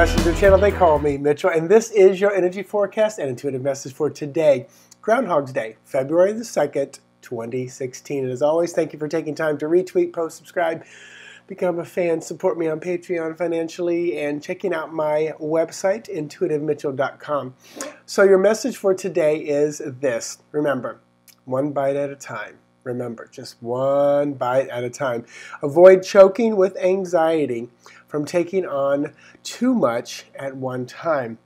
Messenger channel. They call me Mitchell, and this is your energy forecast and intuitive message for today, Groundhog's Day, February the 2nd, 2016. And as always, thank you for taking time to retweet, post, subscribe, become a fan, support me on Patreon financially, and checking out my website, intuitivemitchell.com. So your message for today is this. Remember, one bite at a time. Remember, just one bite at a time. Avoid choking with anxiety from taking on too much at one time.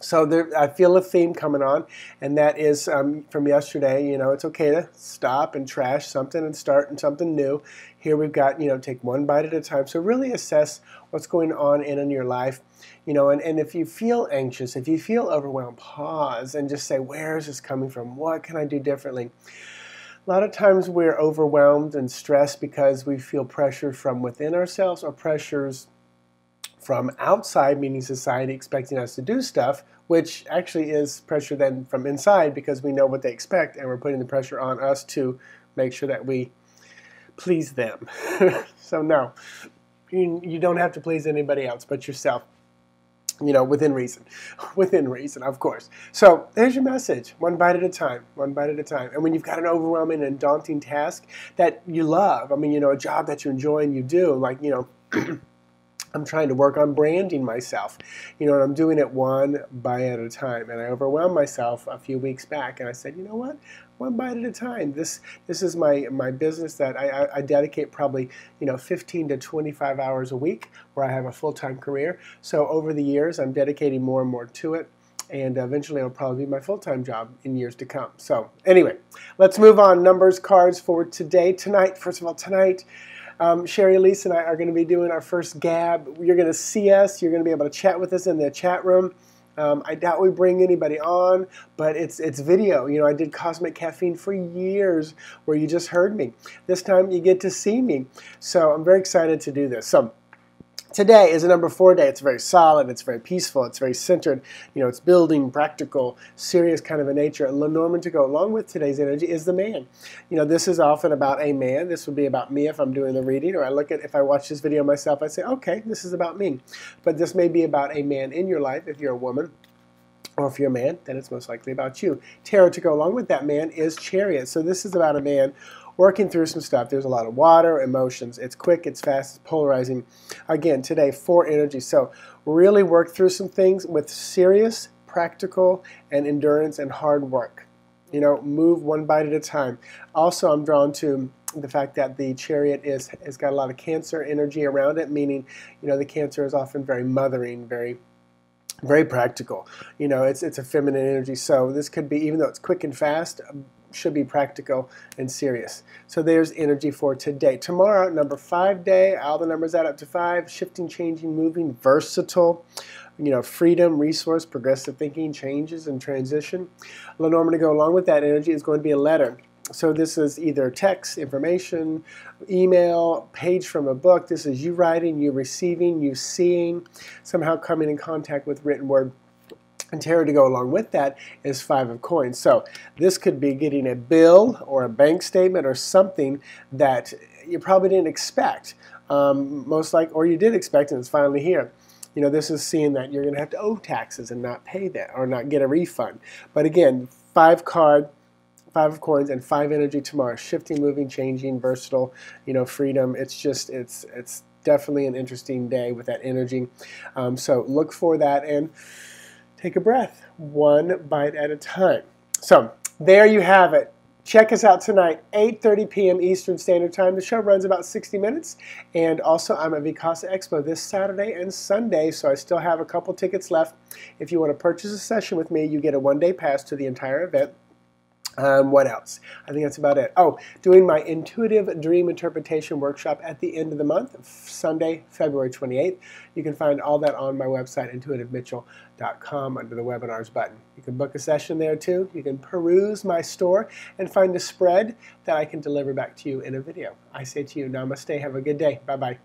So there, I feel a theme coming on, and that is from yesterday. You know, it's okay to stop and trash something and start in something new. Here we've got, you know, take one bite at a time. So really assess what's going on in your life. You know, and if you feel anxious, if you feel overwhelmed, pause and just say, where is this coming from? What can I do differently? A lot of times we're overwhelmed and stressed because we feel pressure from within ourselves or pressures from outside, meaning society expecting us to do stuff, which actually is pressure then from inside because we know what they expect and we're putting the pressure on us to make sure that we please them. So no, you don't have to please anybody else but yourself. You know, within reason. Within reason, of course. So there's your message. One bite at a time. One bite at a time. And when you've got an overwhelming and daunting task that you love, I mean, you know, a job that you enjoy and you do, like, you know, I'm trying to work on branding myself. You know, and I'm doing it one bite at a time. And I overwhelmed myself a few weeks back, and I said, you know what? One bite at a time. This is my business that I dedicate probably, you know, 15 to 25 hours a week, where I have a full-time career. So over the years, I'm dedicating more and more to it, and eventually it'll probably be my full-time job in years to come. So anyway, let's move on. Numbers, cards for today. Tonight, first of all, tonight, Sherry Elise and I are going to be doing our first gab. You're going to see us. You're going to be able to chat with us in the chat room. I doubt we bring anybody on, but it's video. You know, I did Cosmic Caffeine for years where you just heard me. This time you get to see me. So I'm very excited to do this. So today is a number 4 day. It's very solid. It's very peaceful. It's very centered. You know, it's building, practical, serious kind of a nature. And Lenormand to go along with today's energy is the man. You know, this is often about a man. This would be about me if I'm doing the reading, or I look at, if I watch this video myself, I say, okay, this is about me. But this may be about a man in your life if you're a woman. Or if you're a man, then it's most likely about you. Tarot to go along with that man is Chariot. So this is about a man working through some stuff. There's a lot of water, emotions. It's quick, it's fast, it's polarizing. Again, today, 4 energy. So really work through some things with serious, practical, and endurance and hard work. You know, move one bite at a time. Also, I'm drawn to the fact that the Chariot has got a lot of Cancer energy around it, meaning, you know, the Cancer is often very mothering, very practical. You know, it's a feminine energy, so this could be, even though it's quick and fast, should be practical and serious. So there's energy for today. Tomorrow, number 5 day, all the numbers add up to 5, shifting, changing, moving, versatile, you know, freedom, resource, progressive thinking, changes, and transition. Lenormand to go along with that energy is going to be a letter. So this is either text, information, email, page from a book. This is you writing, you receiving, you seeing, somehow coming in contact with written word. And tarot to go along with that is 5 of coins. So this could be getting a bill or a bank statement or something that you probably didn't expect, most like, or you did expect and it's finally here. You know, this is seeing that you're going to have to owe taxes and not pay that or not get a refund. But again, 5 card, 5 of coins, and 5 energy tomorrow. Shifting, moving, changing, versatile, you know, freedom. It's just, it's definitely an interesting day with that energy. So look for that and take a breath. One bite at a time. So there you have it. Check us out tonight, 8:30 p.m. Eastern Standard Time. The show runs about 60 minutes. And also, I'm at Vicasa Expo this Saturday and Sunday, so I still have a couple tickets left. If you want to purchase a session with me, you get a 1-day pass to the entire event. What else? I think that's about it. Oh, doing my intuitive dream interpretation workshop at the end of the month, Sunday, February 28th. You can find all that on my website, intuitivemitchell.com, under the webinars button. You can book a session there too. You can peruse my store and find a spread that I can deliver back to you in a video. I say to you, namaste, have a good day. Bye-bye.